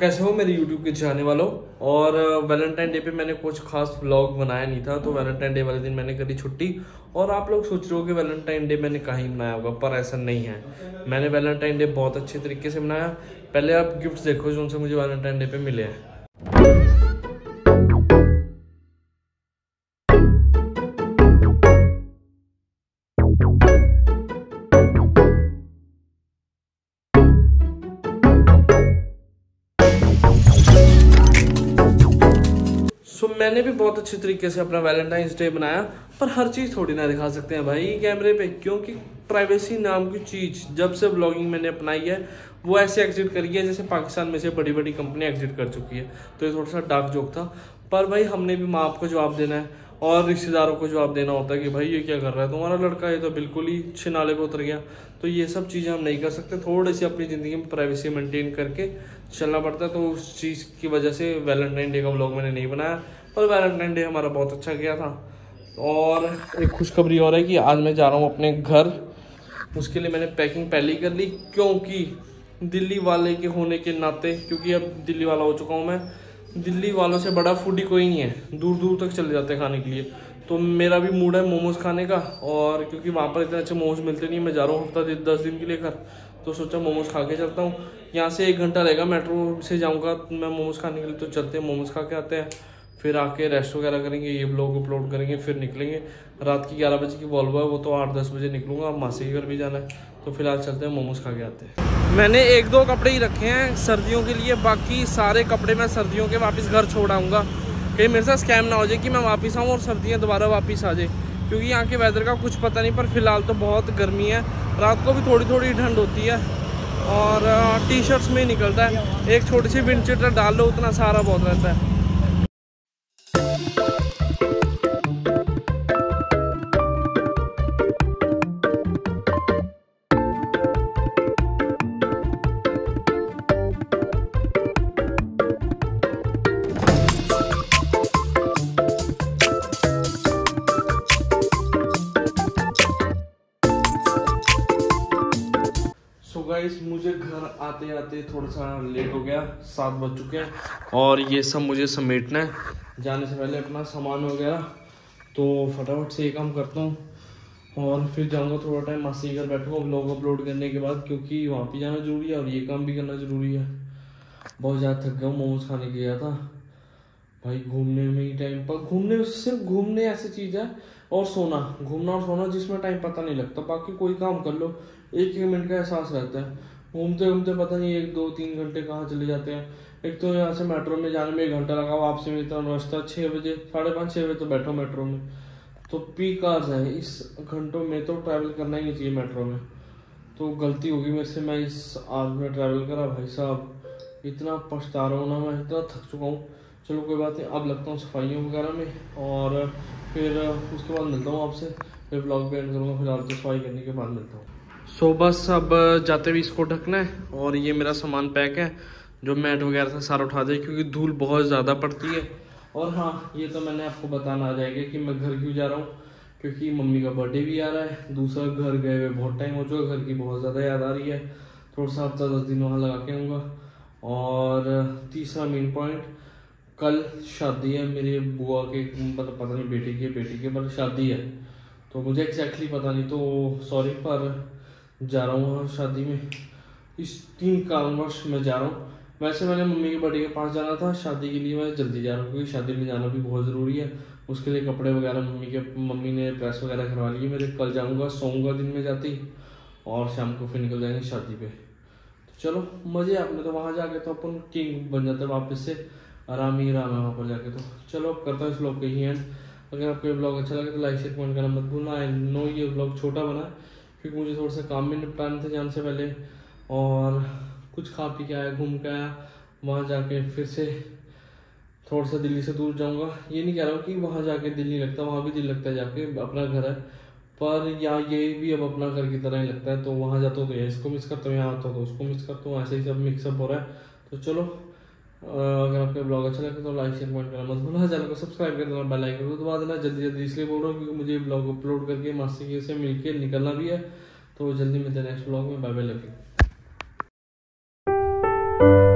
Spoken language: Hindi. कैसे हो मेरे YouTube के चाहने वालों। और वैलेंटाइन डे पे मैंने कुछ खास व्लॉग बनाया नहीं था, तो वैलेंटाइन डे वाले दिन मैंने करी छुट्टी। और आप लोग सोच रहे हो कि वैलेंटाइन डे मैंने कहीं मनाया होगा, पर ऐसा नहीं है। मैंने वैलेंटाइन डे बहुत अच्छे तरीके से मनाया। पहले आप गिफ्ट्स देखो जो उनसे मुझे वैलेंटाइन डे पे मिले हैं। मैंने भी बहुत अच्छे तरीके से अपना वैलेंटाइंस डे बनाया, पर हर चीज़ थोड़ी ना दिखा सकते हैं भाई कैमरे पे, क्योंकि प्राइवेसी नाम की चीज़ जब से ब्लॉगिंग मैंने अपनाई है वो ऐसे एग्जिट करी है जैसे पाकिस्तान में से बड़ी बड़ी कंपनियां एग्जिट कर चुकी है। तो ये थोड़ा सा डार्क जोक था, पर भाई हमने भी माँ बाप को जवाब देना है और रिश्तेदारों को जवाब देना होता है कि भाई ये क्या कर रहा है तुम्हारा लड़का, ये तो बिल्कुल ही छिनाले पे उतर गया। तो ये सब चीज़ें हम नहीं कर सकते, थोड़ी सी अपनी ज़िंदगी में प्राइवेसी मेंटेन करके चलना पड़ता है। तो उस चीज़ की वजह से वैलेंटाइन डे का व्लॉग मैंने नहीं बनाया, पर वैलेंटाइन डे हमारा बहुत अच्छा गया था। और एक खुशखबरी और है कि आज मैं जा रहा हूँ अपने घर। उसके लिए मैंने पैकिंग पहले ही कर ली, क्योंकि दिल्ली वाले के होने के नाते, क्योंकि अब दिल्ली वाला हो चुका हूँ मैं, दिल्ली वालों से बड़ा फूडी कोई नहीं है, दूर दूर तक चले जाते हैं खाने के लिए। तो मेरा भी मूड है मोमोज़ खाने का, और क्योंकि वहाँ पर इतने अच्छे मोमोज़ मिलते नहीं, मैं जा रहा हूँ हफ्ता 10 दिन के लिए घर, तो सोचा मोमोज़ खा के चलता हूँ। यहाँ से 1 घंटा रहेगा, मेट्रो से जाऊँगा मैं मोमोज़ खाने के लिए। तो चलते हैं मोमोज़ खा के आते हैं, फिर आके रेस्ट वगैरह करेंगे, ये ब्लॉग अपलोड करेंगे, फिर निकलेंगे। रात की 11 बजे की वॉल्वो है, वो तो 8-10 बजे निकलूँगा। अब मासी के घर भी जाना है, तो फिलहाल चलते हैं मोमोज़ खा के आते हैं। मैंने 1-2 कपड़े ही रखे हैं सर्दियों के लिए, बाकी सारे कपड़े मैं सर्दियों के वापस घर छोड़ आऊँगा। कहीं मेरे साथ स्कैम ना हो जाए कि मैं वापस आऊँ और सर्दियाँ दोबारा वापस आ जाए, क्योंकि यहाँ के वेदर का कुछ पता नहीं। पर फिलहाल तो बहुत गर्मी है, रात को भी थोड़ी थोड़ी ठंड होती है, और टी शर्ट्स में ही निकलता है। एक छोटी सी विंड चटर डाल लो, उतना सहारा बहुत रहता है। मुझे घर आते आते थोड़ा सा लेट हो गया, 7 बज चुके हैं, और ये सब मुझे समेटना है जाने से पहले अपना सामान वगैरह। तो फटाफट से ये काम करता हूँ और फिर जाऊँगा, थोड़ा टाइम मासी के घर बैठूँगा व्लॉग अपलोड करने के बाद, क्योंकि वहाँ पे जाना ज़रूरी है और ये काम भी करना ज़रूरी है। बहुत ज़्यादा थक गया हूँ, मोमोज खाने गया था भाई, घूमने में ही टाइम पर घूमने, सिर्फ घूमने ऐसी चीज़ है, और सोना, घूमना और सोना जिसमें टाइम पता नहीं लगता। बाकी कोई काम कर लो 1-1 मिनट का एहसास रहता है, घूमते घूमते पता नहीं 1-2-3 घंटे कहाँ चले जाते हैं। एक तो यहाँ से मेट्रो में जाने में 1 घंटा लगा, वापस में इतना रास्ता 6 बजे 5:30-6 बजे तो बैठो मेट्रो में, तो बेकार है। इस घंटों में तो ट्रैवल करना ही नहीं चाहिए मेट्रो में, तो गलती होगी मेरे से, मैं इस आज में ट्रैवल करा भाई साहब, इतना पछता रहा हूँ ना मैं, इतना थक चुका हूँ। चलो कोई बात नहीं, अब लगता हूँ सफाइयों वगैरह में, और फिर उसके बाद मिलता हूँ आपसे, फिर ब्लॉग भी एंड करूँगा। फिलहाल तो सफाई करने के बाद मिलता हूँ। सो बस अब जाते भी इसको ढकना है, और ये मेरा सामान पैक है जो मैट वगैरह से सारा उठा दे, क्योंकि धूल बहुत ज़्यादा पड़ती है। और हाँ, ये तो मैंने आपको बताना आ जाएगा कि मैं घर क्यों जा रहा हूँ, क्योंकि मम्मी का बर्थडे भी आ रहा है, दूसरा घर गए हुए बहुत टाइम हो चुका, घर की बहुत ज़्यादा याद आ रही है, थोड़ा सा 10 दिन वहाँ लगा के आऊँगा। और तीसरा मेन पॉइंट, कल शादी है मेरे बुआ के, मतलब पता नहीं बेटे की है, बेटी के मतलब शादी है, तो मुझे एग्जैक्टली पता नहीं, तो सॉरी, पर जा रहा हूँ शादी में। इस 3 कारणवश मैं जा रहा हूँ। वैसे मैंने मम्मी के बर्थडे के पास जाना था, शादी के लिए मैं जल्दी जा रहा हूँ, क्योंकि शादी में जाना भी बहुत ज़रूरी है। उसके लिए कपड़े वगैरह मम्मी ने प्रेस वगैरह करवा लिए मेरे। कल जाऊँगा, सोऊंगा दिन में जाती, और शाम को फिर निकल जाएंगे शादी पे। तो चलो मज़े आपने, तो वहाँ जाके तो अपन किंग बन जाते हैं वापस से, आराम ही आराम है वहाँ पर जाके। तो चलो अब करता हूँ इस ब्लॉग के ही एंड। अगर आपको ये ब्लॉग अच्छा लगे तो लाइक शेयर कमेंट करना मत भूलना। आई नो ये ब्लॉग छोटा बना, क्योंकि मुझे थोड़ा सा काम भी निपटाना था जाने से पहले, और कुछ खा पी के आया, घूम के आया, वहाँ जाके फिर से थोड़ा सा दिल्ली से दूर जाऊँगा। ये नहीं कह रहा हूँ कि वहाँ जाके दिल नहीं लगता, वहाँ भी दिल लगता है, जाके अपना घर है, पर यहाँ ये भी अब अपना घर की तरह ही लगता है। तो वहाँ जाता हूँ तो इसको मिस करता हूँ, यहाँ आता हूँ तो उसको मिस करता हूँ, ऐसे ही सब मिक्सअप हो रहा है। तो चलो अगर आपके ब्लॉग अच्छा लगे तो लाइक शेयर कमेंट करना मत भूलना, चैनल को सब्सक्राइब कर देना, बेल आइकन को दबा देना। जल्दी जल्दी इसलिए बोल रहा हूँ क्योंकि मुझे ब्लॉग अपलोड करके मासी जी से मिलके निकलना भी है। तो जल्दी मिलते हैं नेक्स्ट ब्लॉग में, बाय बाय, लव यू।